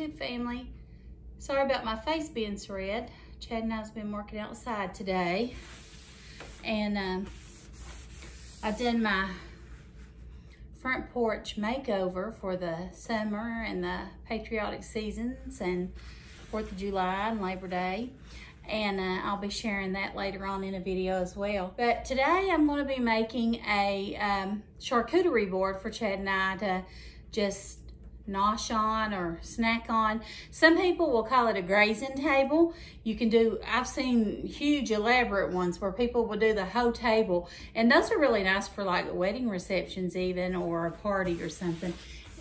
YouTube family. Sorry about my face being so red. Chad and I have been working outside today, and I did my front porch makeover for the summer and the patriotic seasons and 4th of July and Labor Day, and I'll be sharing that later on in a video as well. But today I'm going to be making a charcuterie board for Chad and I to just nosh on or snack on. Some people will call it a grazing table. You can do, I've seen huge elaborate ones where people will do the whole table, and those are really nice for like wedding receptions even, or a party or something,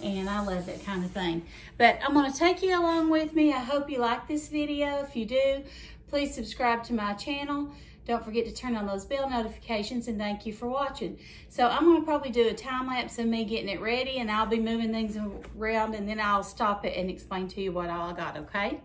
and I love that kind of thing. But I'm going to take you along with me. I hope you like this video. If you do, please subscribe to my channel. Don't forget to turn on those bell notifications, and thank you for watching. So I'm gonna probably do a time lapse of me getting it ready, and I'll be moving things around, and then I'll stop it and explain to you what all I got, okay?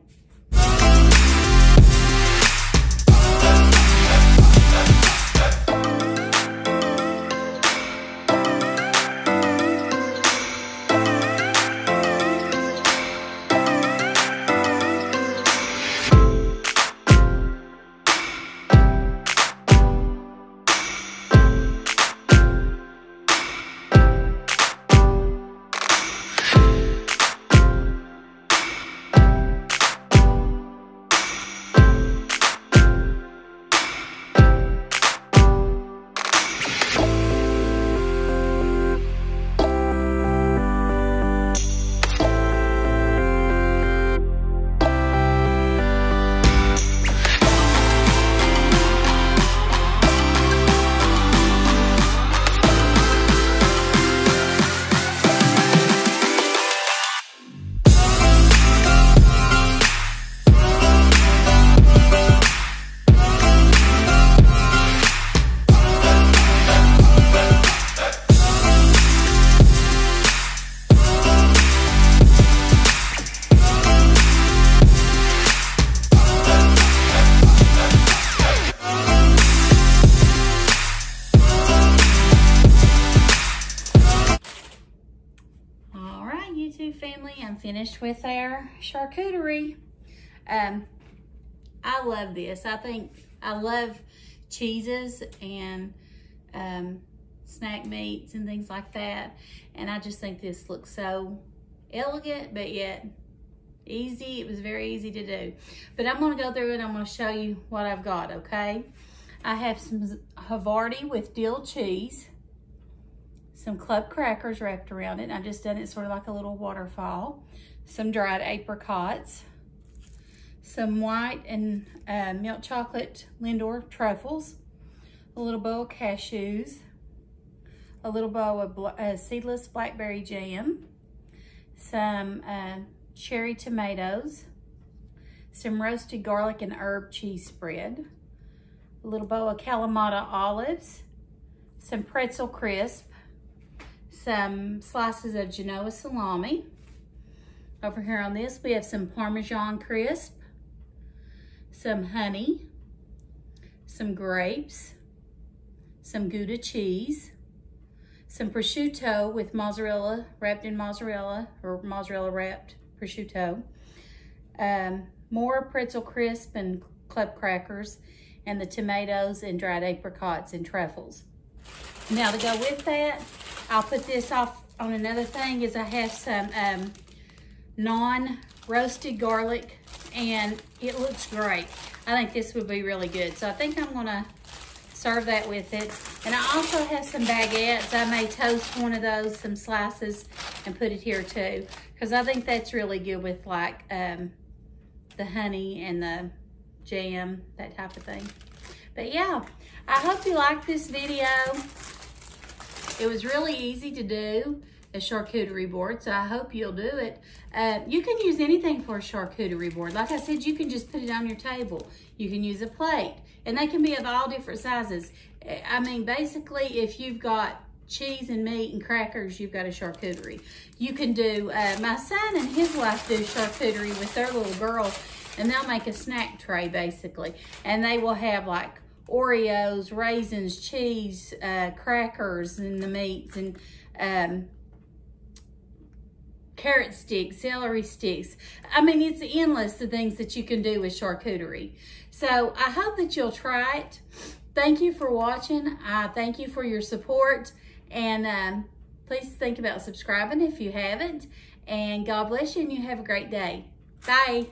Finished with our charcuterie. I love this. I love cheeses and snack meats and things like that, and I just think this looks so elegant but yet easy. It was very easy to do, but I'm going to go through it. I'm going to show you what I've got, okay? I have some Havarti with dill cheese, some club crackers wrapped around it. I just done it sort of like a little waterfall. Some dried apricots, some white and milk chocolate Lindor truffles, a little bowl of cashews, a little bowl of seedless blackberry jam, some cherry tomatoes, some roasted garlic and herb cheese spread, a little bowl of Kalamata olives, some pretzel crisp, some slices of Genoa salami. Over here on this, we have some Parmesan crisp, some honey, some grapes, some Gouda cheese, some prosciutto with mozzarella, wrapped in mozzarella, or mozzarella wrapped prosciutto, more pretzel crisp and club crackers, and the tomatoes and dried apricots and truffles. Now to go with that, I'll put this off on another thing, is I have some non-roasted garlic, and it looks great. I think this would be really good. So I think I'm gonna serve that with it. And I also have some baguettes. I may toast one of those, some slices, and put it here too, because I think that's really good with like the honey and the jam, that type of thing. But yeah, I hope you liked this video. It was really easy to do a charcuterie board, so I hope you'll do it. You can use anything for a charcuterie board. Like I said, you can just put it on your table. You can use a plate, and they can be of all different sizes. I mean, basically, if you've got cheese and meat and crackers, you've got a charcuterie. You can do, my son and his wife do charcuterie with their little girl, and they'll make a snack tray, basically. And they will have, like, Oreos, raisins, cheese, crackers, and the meats, and carrot sticks, celery sticks. I mean, it's endless the things that you can do with charcuterie. So I hope that you'll try it. Thank you for watching. I thank you for your support. And please think about subscribing if you haven't. And God bless you and you have a great day. Bye.